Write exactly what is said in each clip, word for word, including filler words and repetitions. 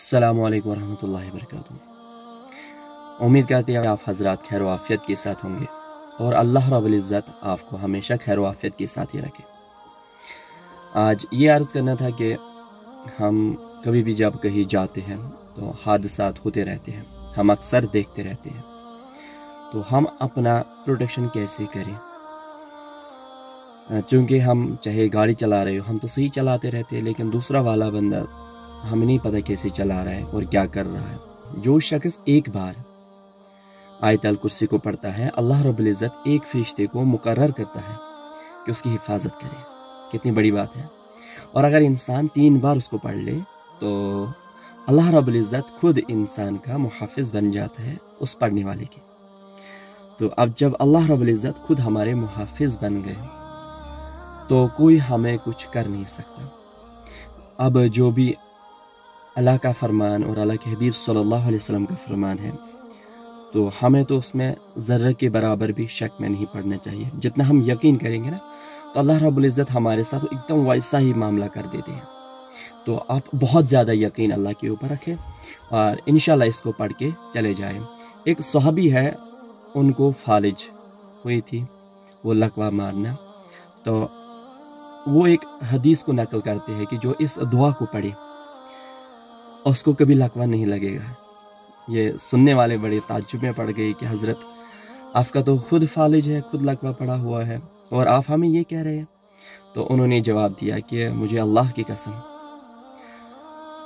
अस्सलामु अलैकुम वरहमतुल्लाहि वबरकातुहू। उम्मीद करते हैं आप हजरात खैर आफियत के साथ होंगे और अल्लाह रब्बुल इज़्ज़त आपको हमेशा खैर आफियत के साथ ही रखे। आज ये अर्ज़ करना था कि हम कभी भी जब कहीं जाते हैं तो हादसात होते रहते हैं, हम अक्सर देखते रहते हैं, तो हम अपना प्रोटेक्शन कैसे करें। चूँकि हम चाहे गाड़ी चला रहे हो, हम तो सही चलाते रहते हैं, लेकिन दूसरा वाला बंदा हमें नहीं पता कैसे चला रहा है और क्या कर रहा है। जो शख्स एक बार आयतल कुर्सी को पढ़ता है, अल्लाह रब्बुल इज़्ज़त एक फरिश्ते को मुकर्रर करता है कि उसकी हिफाजत करे। कितनी बड़ी बात है। और अगर इंसान तीन बार उसको पढ़ ले तो अल्लाह रब्बुल इज़्ज़त खुद इंसान का मुहाफिज बन जाता है उस पढ़ने वाले के। तो अब जब अल्लाह रब्बुल इज़्ज़त खुद हमारे मुहाफिज बन गए तो कोई हमें कुछ कर नहीं सकता। अब जो भी अल्लाह का फरमान और अल्लाह के हबीब सल्लल्लाहु अलैहि वसल्लम का फरमान है तो हमें तो उसमें ज़र्रे के बराबर भी शक में नहीं पड़ना चाहिए। जितना हम यकीन करेंगे ना तो अल्लाह रब्बुल इज़्ज़त हमारे साथ एकदम वैसा ही मामला कर देते हैं। तो आप बहुत ज़्यादा यकीन अल्लाह के ऊपर रखें और इंशाल्लाह इसको पढ़ के चले जाएं। एक सहाबी है, उनको फालिज हुई थी, वो लकवा मारना, तो वो एक हदीस को नकल करते हैं कि जो इस दुआ को पढ़े उसको कभी लकवा नहीं लगेगा। ये सुनने वाले बड़े ताज्जुब में पड़ गए कि हज़रत आपका तो खुद फालिज है, खुद लकवा पड़ा हुआ है और आप हमें ये कह रहे हैं। तो उन्होंने जवाब दिया कि मुझे अल्लाह की कसम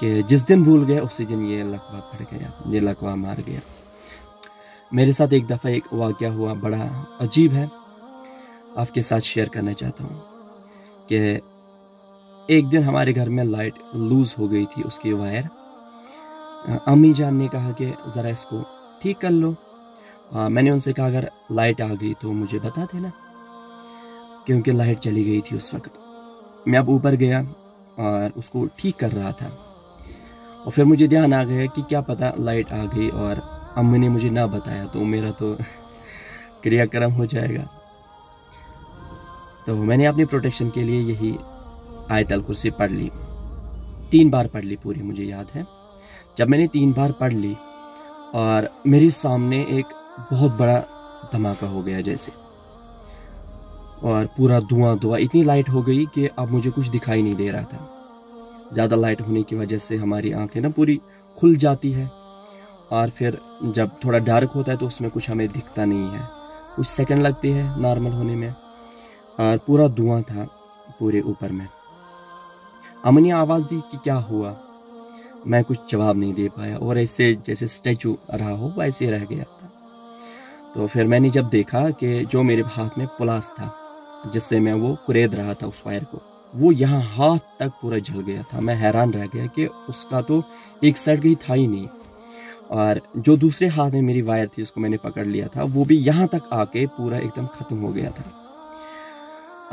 कि जिस दिन भूल गया उसी दिन ये लकवा पड़ गया, ये लकवा मार गया। मेरे साथ एक दफ़ा एक वाक़या हुआ, बड़ा अजीब है, आपके साथ शेयर करना चाहता हूँ कि एक दिन हमारे घर में लाइट लूज़ हो गई थी, उसकी वायर। अम्मी जान ने कहा कि ज़रा इसको ठीक कर लो। आ, मैंने उनसे कहा अगर लाइट आ गई तो मुझे बता देना, क्योंकि लाइट चली गई थी उस वक्त। मैं अब ऊपर गया और उसको ठीक कर रहा था और फिर मुझे ध्यान आ गया कि क्या पता लाइट आ गई और अम्मी ने मुझे ना बताया तो मेरा तो क्रियाक्रम हो जाएगा। तो मैंने अपनी प्रोटेक्शन के लिए यही आयतल कुर्सी पढ़ ली, तीन बार पढ़ ली पूरी, मुझे याद है। जब मैंने तीन बार पढ़ ली और मेरे सामने एक बहुत बड़ा धमाका हो गया जैसे, और पूरा धुआं धुआं, इतनी लाइट हो गई कि अब मुझे कुछ दिखाई नहीं दे रहा था। ज़्यादा लाइट होने की वजह से हमारी आंखें ना पूरी खुल जाती है और फिर जब थोड़ा डार्क होता है तो उसमें कुछ हमें दिखता नहीं है, कुछ सेकंड लगते हैं नॉर्मल होने में। और पूरा धुआं था पूरे ऊपर में। अम्मी ने आवाज़ दी कि क्या हुआ, मैं कुछ जवाब नहीं दे पाया और ऐसे जैसे स्टैचू रहा हो वैसे रह गया था। तो फिर मैंने जब देखा कि जो मेरे हाथ में प्लास था जिससे मैं वो कुरेद रहा था उस वायर को, वो यहाँ हाथ तक पूरा जल गया था। मैं हैरान रह गया कि उसका तो एक साइड गई था ही नहीं, और जो दूसरे हाथ में मेरी वायर थी उसको मैंने पकड़ लिया था, वो भी यहाँ तक आके पूरा एकदम ख़त्म हो गया था।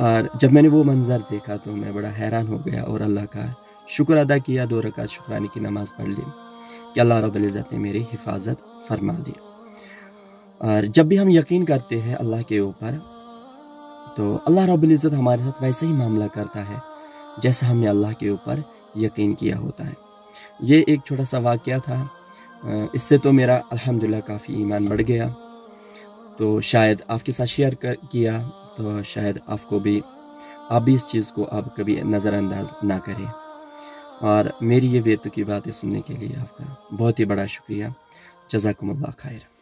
और जब मैंने वो मंजर देखा तो मैं बड़ा हैरान हो गया और अल्लाह का शुक्र अदा किया, दो रकात शुक्राने की नमाज़ पढ़ ली कि अल्लाह रब्बुल इज़्ज़त ने मेरी हिफाजत फरमा दी। और जब भी हम यकीन करते हैं अल्लाह के ऊपर तो अल्लाह रब्बुल इज़्ज़त हमारे साथ वैसा ही मामला करता है जैसा हमने अल्लाह के ऊपर यकीन किया होता है। ये एक छोटा सा वाक़या था, इससे तो मेरा अल्हम्दुलिल्लाह काफ़ी ईमान बढ़ गया, तो शायद आपके साथ शेयर कर किया तो शायद आपको भी, आप भी इस चीज़ को आप कभी नज़रअंदाज ना करें। और मेरी ये बेतुकी बातें सुनने के लिए आपका बहुत ही बड़ा शुक्रिया। जज़ाकुमुल्लाह खैर।